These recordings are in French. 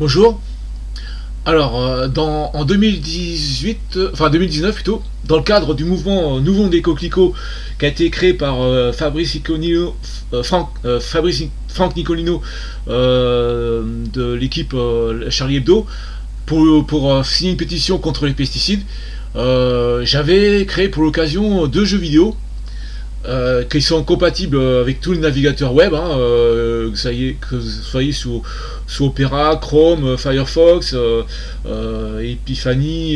Bonjour. Alors, en 2018, enfin 2019 plutôt, dans le cadre du mouvement Nous voulons des Coquelicots qui a été créé par Fabrice Nicolino de l'équipe Charlie Hebdo pour signer une pétition contre les pesticides, j'avais créé pour l'occasion deux jeux vidéo qui sont compatibles avec tous les navigateurs web, hein, que vous soyez sous Opera, Chrome, Firefox, Epiphany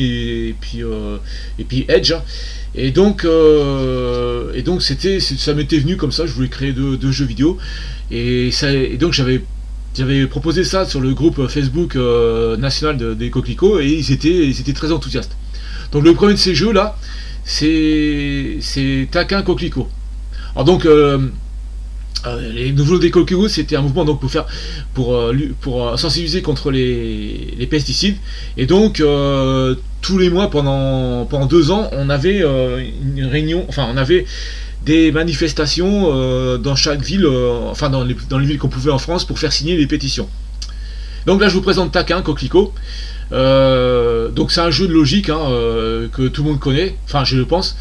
et puis Edge. Et donc ça m'était venu comme ça, je voulais créer deux jeux vidéo. Et donc j'avais proposé ça sur le groupe Facebook national des Coquelicots et ils étaient très enthousiastes. Donc le premier de ces jeux là, c'est Taquin Coquelicot. Alors donc les Nous voulons des Coquelicots, c'était un mouvement donc pour sensibiliser contre les pesticides, et donc tous les mois pendant 2 ans on avait une réunion, enfin on avait des manifestations dans chaque ville, enfin dans les villes qu'on pouvait en France, pour faire signer les pétitions. Donc là je vous présente Taquin Coquelicot. Donc c'est un jeu de logique, hein, que tout le monde connaît, enfin je le pense,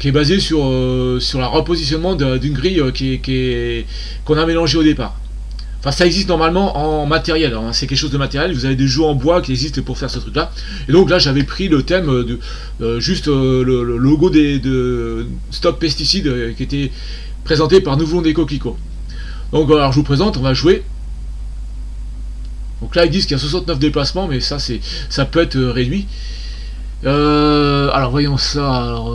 qui est basé sur le repositionnement d'une grille qu'on a mélangée au départ. Enfin ça existe normalement en matériel, hein, c'est quelque chose de matériel, vous avez des jeux en bois qui existent pour faire ce truc là. Et donc là j'avais pris le thème, le logo de Stop Pesticides qui était présenté par Nous voulons des Coquelicots. Donc alors je vous présente, on va jouer. Donc là ils disent qu'il y a 69 déplacements, mais ça peut être réduit. Alors voyons ça. Alors,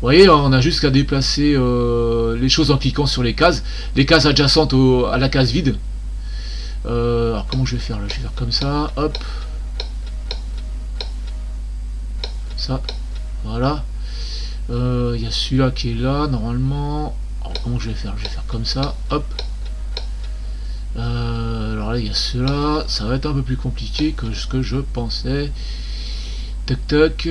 vous voyez, on a juste qu'à déplacer les choses en cliquant sur les cases adjacentes à la case vide. Alors comment je vais faire là? Je vais faire comme ça, hop, ça, voilà. Il y a celui-là qui est là normalement. Alors comment je vais faire? Je vais faire comme ça, hop. Alors là il y a cela, ça va être un peu plus compliqué que ce que je pensais. Tac tac.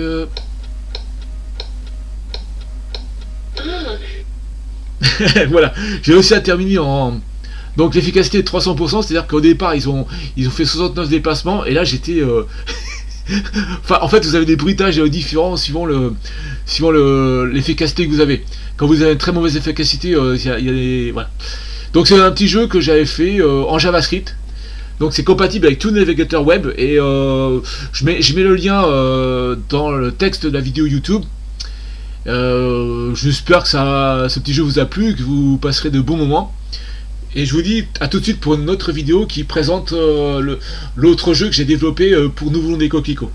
Voilà, j'ai aussi à terminer en... Donc l'efficacité de 300%, c'est-à-dire qu'au départ ils ont fait 69 déplacements et là j'étais... Enfin, en fait vous avez des bruitages différents suivant l'efficacité que vous avez. Quand vous avez une très mauvaise efficacité, il y a des... Voilà. Donc c'est un petit jeu que j'avais fait en JavaScript, donc c'est compatible avec tout navigateur web, et je mets le lien dans le texte de la vidéo YouTube. J'espère que ce petit jeu vous a plu, que vous passerez de bons moments, et je vous dis à tout de suite pour une autre vidéo qui présente l'autre jeu que j'ai développé pour Nous voulons des Coquelicots.